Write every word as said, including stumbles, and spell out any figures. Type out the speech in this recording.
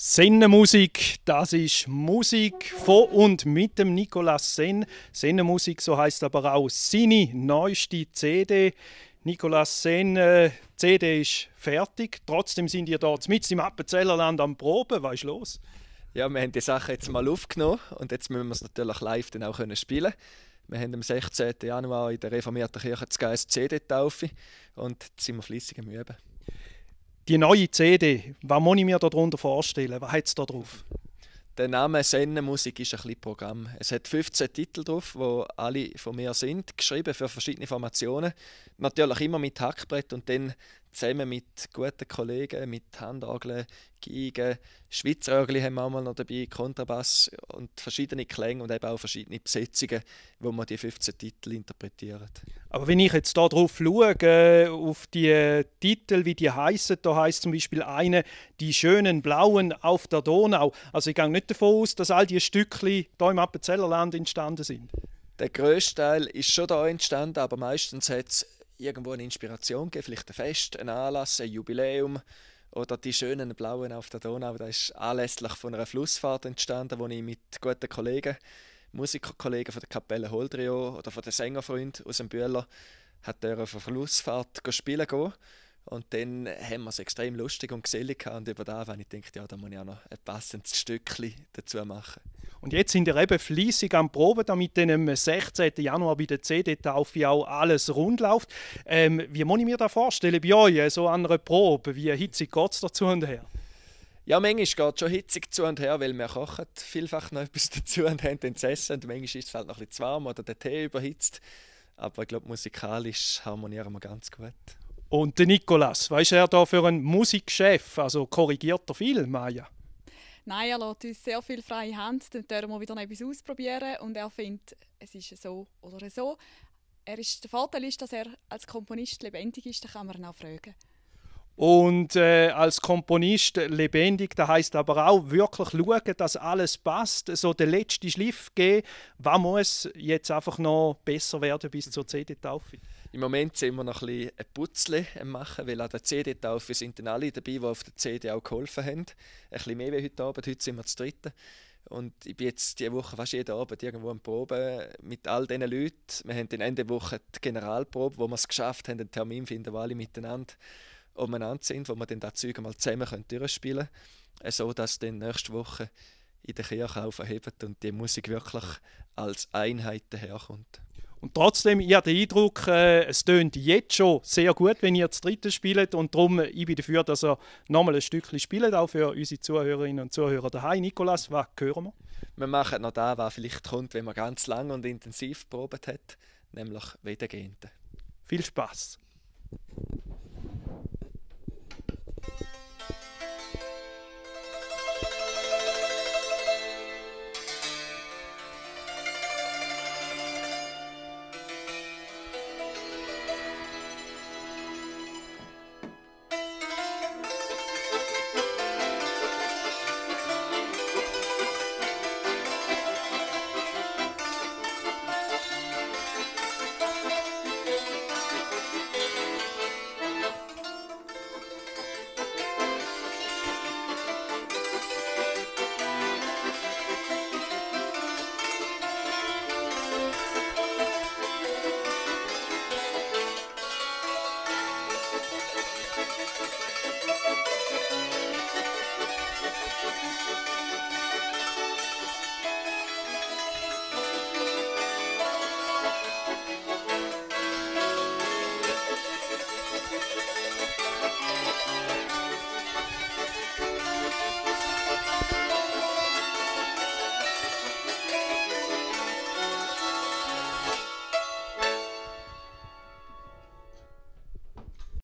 Sennemusig, das ist Musik von und mit dem Nicolas Senn. Sennemusig, so heisst aber auch seine neueste C D. Nicolas Senn, äh, C D ist fertig. Trotzdem sind ihr dort mitten im Appenzellerland am Proben. Was ist los? Ja, wir haben die Sache jetzt mal aufgenommen und jetzt müssen wir es natürlich live dann auch können spielen. Wir haben am sechzehnten Januar in der reformierten Kirche zu Geist C D-Taufe und jetzt sind wir fleissig am Üben. Die neue C D, was muss ich mir darunter vorstellen? Was hat es da drauf? Der Name Sennemusig ist ein bisschen Programm. Es hat fünfzehn Titel drauf, die alle von mir sind, geschrieben für verschiedene Formationen. Natürlich immer mit Hackbrett und dann zusammen mit guten Kollegen, mit Handargeln, Geigen, Schweizerörgli haben wir auch mal noch dabei, Kontrabass und verschiedene Klänge und eben auch verschiedene Besetzungen, wo man die fünfzehn Titel interpretieren. Aber wenn ich jetzt hier drauf schaue, auf die Titel, wie die heissen, da heisst zum Beispiel eine «Die schönen Blauen auf der Donau». Also ich gehe nicht davon aus, dass all diese Stückchen hier im Appenzellerland entstanden sind. Der grösste Teil ist schon hier entstanden, aber meistens hat es irgendwo eine Inspiration geben, vielleicht ein Fest, ein Anlass, ein Jubiläum oder die schönen Blauen auf der Donau. Das ist anlässlich von einer Flussfahrt entstanden, wo ich mit guten Kollegen, Musikerkollegen von der Kapelle Holdrio oder von der Sängerfreund aus dem Bühler, hat er auf eine Flussfahrt spielen gehen. Und dann haben wir es extrem lustig und gesellig gehabt. Und über das, wenn ich denke, ja, da muss ich auch noch ein passendes Stückchen dazu machen. Und jetzt sind wir eben fleissig am Proben, damit dann am sechzehnten Januar bei der C D-Taufe auch alles rund läuft. Ähm, wie muss ich mir das vorstellen bei euch, so an einer Probe? Wie hitzig geht es da zu und her? Ja, manchmal geht es schon hitzig zu und her, weil wir kochen vielfach noch etwas dazu und haben dann zu essen. Und manchmal ist es halt noch ein bisschen zu warm oder der Tee überhitzt. Aber ich glaube, musikalisch harmonieren wir ganz gut. Und der Nicolas, was ist er da für ein Musikchef? Also korrigiert er viel, Maja? Nein, er lässt uns sehr viel freie Hand, dann dürfen wir wieder noch etwas ausprobieren und er findet, es ist so oder so. Er ist, der Vorteil ist, dass er als Komponist lebendig ist, da kann man ihn auch fragen. Und äh, als Komponist lebendig, das heisst aber auch wirklich schauen, dass alles passt, so den letzten Schliff geben. Was muss jetzt einfach noch besser werden bis zur C D-Taufe? Im Moment sind wir noch ein bisschen ein Putzle machen, weil an der C D-Taufe sind dann alle dabei, die auf der C D auch geholfen haben. Ein bisschen mehr wie heute Abend, heute sind wir zu dritten. Und ich bin jetzt diese Woche fast jeden Abend irgendwo am Proben mit all diesen Leuten. Wir haben dann Ende Woche die Generalprobe, wo wir es geschafft haben, einen Termin finden, wo alle miteinander umeinander sind, wo wir dann das Zeug mal zusammen durchspielen können, so dass dann nächste Woche in der Kirche aufhebt und die Musik wirklich als Einheit daherkommt. Und trotzdem, ich habe den Eindruck, äh, es tönt jetzt schon sehr gut, wenn ihr das Dritte spielt. Und darum, ich bin dafür, dass ihr nochmal ein Stückchen spielt, auch für unsere Zuhörerinnen und Zuhörer daheim. Nicolas, was hören wir? Wir machen noch das, was vielleicht kommt, wenn man ganz lang und intensiv geprobt hat, nämlich Wiedergehende. Viel Spass!